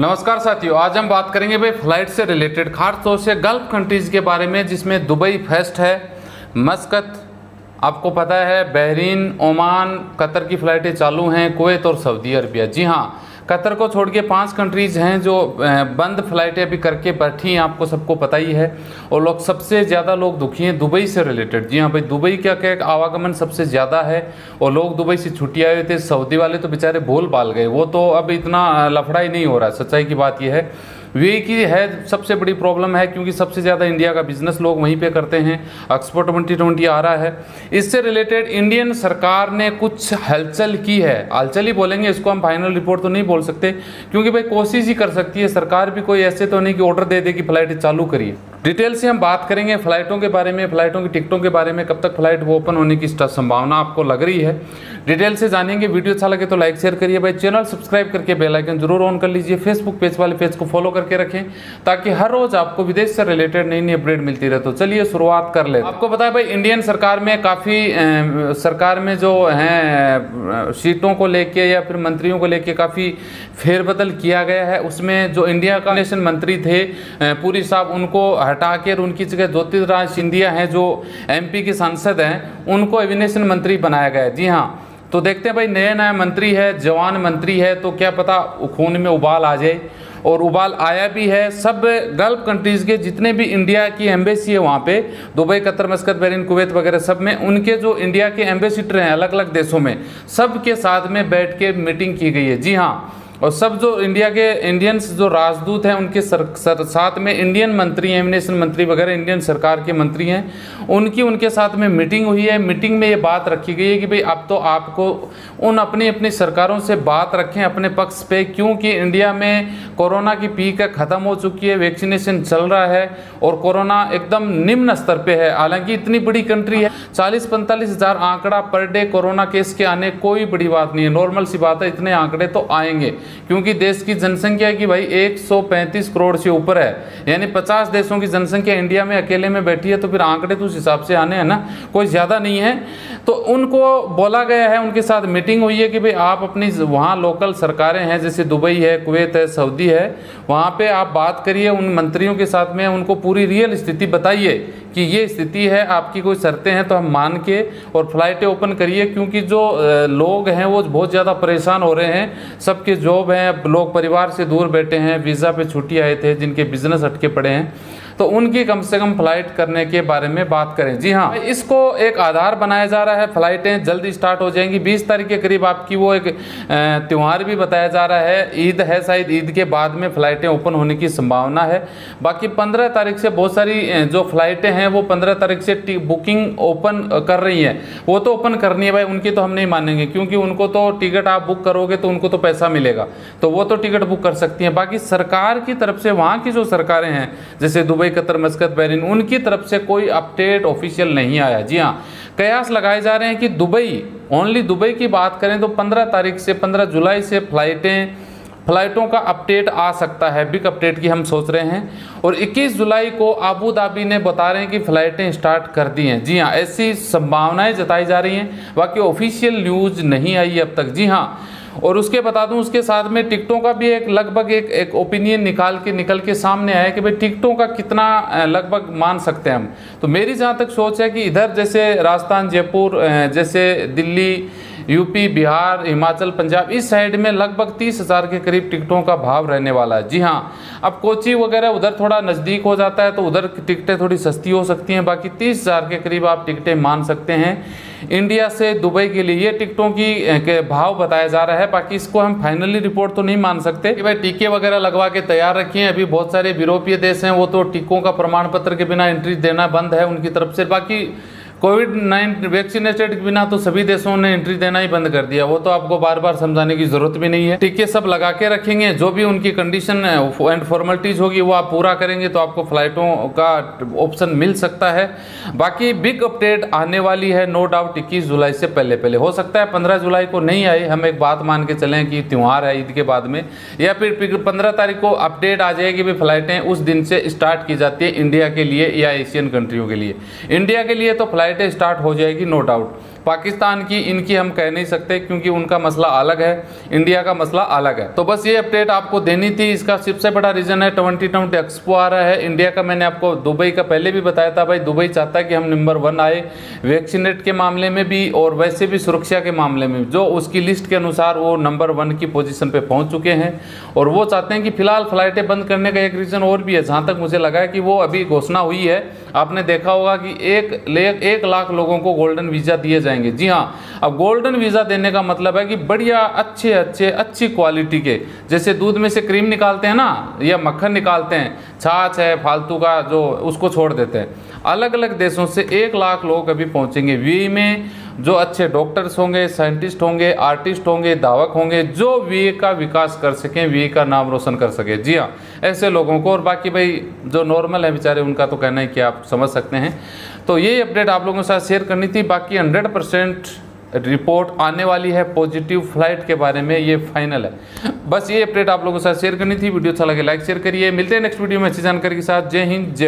नमस्कार साथियों, आज हम बात करेंगे भाई फ्लाइट से रिलेटेड, खास तौर से गल्फ कंट्रीज़ के बारे में, जिसमें दुबई फर्स्ट है, मस्कत आपको पता है, बहरीन, ओमान, कतर की फ़्लाइटें चालू हैं, कुवैत और सऊदी अरबिया। जी हाँ, कतर को छोड़ के 5 कंट्रीज़ हैं जो बंद फ्लाइटें अभी करके बैठी हैं, आपको सबको पता ही है। और लोग सबसे ज़्यादा लोग दुखी हैं दुबई से रिलेटेड। जी हाँ भाई, दुबई का क्या आवागमन सबसे ज़्यादा है और लोग दुबई से छुट्टी आए हुए थे। सऊदी वाले तो बेचारे बोल बाल गए, वो तो अब इतना लफड़ा ही नहीं हो रहा। सच्चाई की बात यह है वे की है, सबसे बड़ी प्रॉब्लम है, क्योंकि सबसे ज़्यादा इंडिया का बिजनेस लोग वहीं पे करते हैं। एक्सपो 2020 आ रहा है, इससे रिलेटेड इंडियन सरकार ने कुछ हलचल की है। हलचल ही बोलेंगे इसको, हम फाइनल रिपोर्ट तो नहीं बोल सकते, क्योंकि भाई कोशिश ही कर सकती है सरकार भी। कोई ऐसे तो नहीं कि ऑर्डर दे दे कि फ़्लाइट चालू करिए। डिटेल से हम बात करेंगे फ़्लाइटों के बारे में, फ़्लाइटों की टिकटों के बारे में, कब तक फ्लाइट वो ओपन होने की संभावना आपको लग रही है, डिटेल से जानेंगे। वीडियो अच्छा लगे तो लाइक शेयर करिए भाई, चैनल सब्सक्राइब करके बेल आइकन जरूर ऑन कर लीजिए। फेसबुक पेज वाले पेज को फॉलो के रखें ताकि हर रोज आपको विदेश से रिलेटेड नई नई अपडेट मिलती रहे। तो चलिए शुरुआत कर ले। आपको पता है भाई, इंडियन सरकार में काफी सरकार में जो है सीटों को लेके या फिर मंत्रियों को लेके काफी फेरबदल किया गया है। उसमें जो इंडिया का नेशन मंत्री थे पुरी साहब, उनको हटा कर उनकी जगह ज्योतिराज सिंधिया हैं जो MP के सांसद हैं, उनको एविनेशन मंत्री बनाया गया है। जी हाँ, तो देखते हैं भाई, नया मंत्री है, जवान मंत्री है, तो क्या पता खून में उबाल आ जाए। और उबाल आया भी है। सब गल्फ कंट्रीज़ के जितने भी इंडिया की एम्बेसी है वहाँ पे, Dubai, Qatar, Muscat, Bahrain, Kuwait वगैरह सब में, उनके जो इंडिया के एम्बेसिडर हैं अलग अलग देशों में, सब के साथ में बैठ के मीटिंग की गई है। जी हाँ, और सब जो इंडिया के इंडियंस जो राजदूत हैं उनके साथ में इंडियन मंत्री, एविनेशन मंत्री वगैरह इंडियन सरकार के मंत्री हैं, उनकी उनके साथ में मीटिंग हुई है। मीटिंग में ये बात रखी गई है कि भाई अब तो आपको उन अपनी अपनी सरकारों से बात रखें अपने पक्ष पे, क्योंकि इंडिया में कोरोना की पीक ख़त्म हो चुकी है, वैक्सीनेशन चल रहा है और कोरोना एकदम निम्न स्तर पर है। हालाँकि इतनी बड़ी कंट्री है, 40-45 हज़ार आंकड़ा पर डे कोरोना केस के आने कोई बड़ी बात नहीं है, नॉर्मल सी बात है, इतने आंकड़े तो आएंगे, क्योंकि देश की जनसंख्या की भाई 135 करोड़ से ऊपर है, यानी 50 देशों की जनसंख्या इंडिया में अकेले में बैठी है, तो फिर आंकड़े तो उस हिसाब से आने हैं ना, कोई ज़्यादा नहीं है। तो उनको बोला गया है, उनके साथ मीटिंग हुई है कि भाई आप अपनी वहाँ लोकल सरकारें हैं, जैसे दुबई है, कुवैत है, सऊदी है, वहाँ पर आप बात करिए उन मंत्रियों के साथ में, उनको पूरी रियल स्थिति बताइए कि ये स्थिति है, आपकी कोई शर्तें हैं तो हम मान के और फ्लाइटें ओपन करिए, क्योंकि जो लोग हैं वो बहुत ज़्यादा परेशान हो रहे हैं। सबके जॉब हैं, लोग परिवार से दूर बैठे हैं, वीज़ा पे छुट्टी आए थे, जिनके बिजनेस अटके पड़े हैं, तो उनकी कम से कम फ्लाइट करने के बारे में बात करें। जी हाँ, इसको एक आधार बनाया जा रहा है, फ़्लाइटें जल्द स्टार्ट हो जाएंगी। 20 तारीख के करीब आपकी वो एक त्यौहार भी बताया जा रहा है, ईद है, शायद ईद के बाद में फ़्लाइटें ओपन होने की संभावना है। बाकी 15 तारीख से बहुत सारी जो फ़्लाइटें हैं वो 15 तारीख से बुकिंग ओपन कर रही हैं, वो तो ओपन करनी है भाई, उनकी तो हम नहीं मानेंगे, क्योंकि उनको तो टिकट आप बुक करोगे तो उनको तो पैसा मिलेगा, तो वो तो टिकट बुक कर सकती हैं। बाकी सरकार की तरफ से वहाँ की जो सरकारें हैं, जैसे दुबई, कतर, मस्कत, बहरीन, उनकी तरफ से कोई अपडेट ऑफिशियल नहीं आया। जी हाँ, कयास लगाए जा रहे हैं कि दुबई, ओनली दुबई की बात करें तो 15 जुलाई से फ्लाइटों का अपडेट आ सकता है, बिग अपडेट की हम सोच रहे हैं। और 21 जुलाई को अबू धाबी ने बता रहे हैं कि फ़्लाइटें स्टार्ट कर दी हैं। जी हाँ, ऐसी संभावनाएं जताई जा रही हैं, बाकी ऑफिशियल न्यूज़ नहीं आई अब तक। जी हाँ, और उसके बता दूं, उसके साथ में टिकटों का भी एक लगभग एक ओपिनियन निकल के सामने आया कि भाई टिकटों का कितना लगभग मान सकते हैं हम। तो मेरी जहाँ तक सोच है कि इधर जैसे राजस्थान, जयपुर, जैसे दिल्ली, यूपी, बिहार, हिमाचल, पंजाब, इस साइड में लगभग 30 हज़ार के करीब टिकटों का भाव रहने वाला है। जी हाँ, अब कोची वगैरह उधर थोड़ा नज़दीक हो जाता है तो उधर टिकटें थोड़ी सस्ती हो सकती हैं। बाकी 30 हज़ार के करीब आप टिकटें मान सकते हैं इंडिया से दुबई के लिए, ये टिकटों की भाव बताया जा रहा है। बाकी इसको हम फाइनली रिपोर्ट तो नहीं मान सकते कि भाई टीके वगैरह लगवा के तैयार रखिए। अभी बहुत सारे यूरोपीय देश हैं वो तो टीकों का प्रमाण पत्र के बिना एंट्री देना बंद है उनकी तरफ से। बाकी कोविड-19 वैक्सीनेटेड के बिना तो सभी देशों ने एंट्री देना ही बंद कर दिया, वो तो आपको बार बार समझाने की ज़रूरत भी नहीं है। टीके सब लगा के रखेंगे, जो भी उनकी कंडीशन एंड फॉर्मेलिटीज़ होगी वो आप पूरा करेंगे तो आपको फ़्लाइटों का ऑप्शन मिल सकता है। बाकी बिग अपडेट आने वाली है नो डाउट 21 जुलाई से पहले हो सकता है 15 जुलाई को नहीं आए, हम एक बात मान के चलें कि त्यौहार है ईद के बाद में, या फिर 15 तारीख को अपडेट आ जाएगी भी फ़्लाइटें उस दिन से स्टार्ट की जाती है इंडिया के लिए या एशियन कंट्रियों के लिए। इंडिया के लिए तो फ्लाइट स्टार्ट हो जाएगी नो डाउट, पाकिस्तान की इनकी हम कह नहीं सकते क्योंकि उनका मसला अलग है, इंडिया का मसला अलग है। तो बस ये अपडेट आपको देनी थी। इसका सबसे बड़ा रीज़न है 2020 एक्सपो आ रहा है इंडिया का। मैंने आपको दुबई का पहले भी बताया था, भाई दुबई चाहता है कि हम नंबर 1 आए वैक्सीनेट के मामले में भी और वैसे भी सुरक्षा के मामले में, जो उसकी लिस्ट के अनुसार वो नंबर 1 की पोजीशन पे पहुंच चुके हैं। और वो चाहते हैं कि फिलहाल फ्लाइटें बंद करने का एक रीज़न और भी है, जहाँ तक मुझे लगा है कि वो अभी घोषणा हुई है। आपने देखा होगा कि 1 लाख लोगों को गोल्डन वीज़ा दिए जाएंगे। जी हाँ, अब गोल्डन वीज़ा देने का मतलब है कि बढ़िया अच्छी क्वालिटी के, जैसे दूध में से क्रीम निकालते हैं ना या मक्खन निकालते हैं, छाछ है फालतू का जो उसको छोड़ देते हैं। अलग अलग देशों से 1 लाख लोग अभी पहुँचेंगे वी में, जो अच्छे डॉक्टर्स होंगे, साइंटिस्ट होंगे, आर्टिस्ट होंगे, धावक होंगे, जो वी का विकास कर सकें, वी का नाम रोशन कर सके। जी हाँ, ऐसे लोगों को, और बाकी भाई जो नॉर्मल है बेचारे उनका तो कहना है कि आप समझ सकते हैं। तो यही अपडेट आप लोगों के साथ शेयर करनी थी। बाकी 100% रिपोर्ट आने वाली है पॉजिटिव फ्लाइट के बारे में, ये फाइनल है। बस ये अपडेट आप लोगों के साथ शेयर करनी थी। वीडियो अच्छा लगे लाइक शेयर करिए। मिलते हैं नेक्स्ट वीडियो में अच्छी जानकारी के साथ। जय हिंद, जय।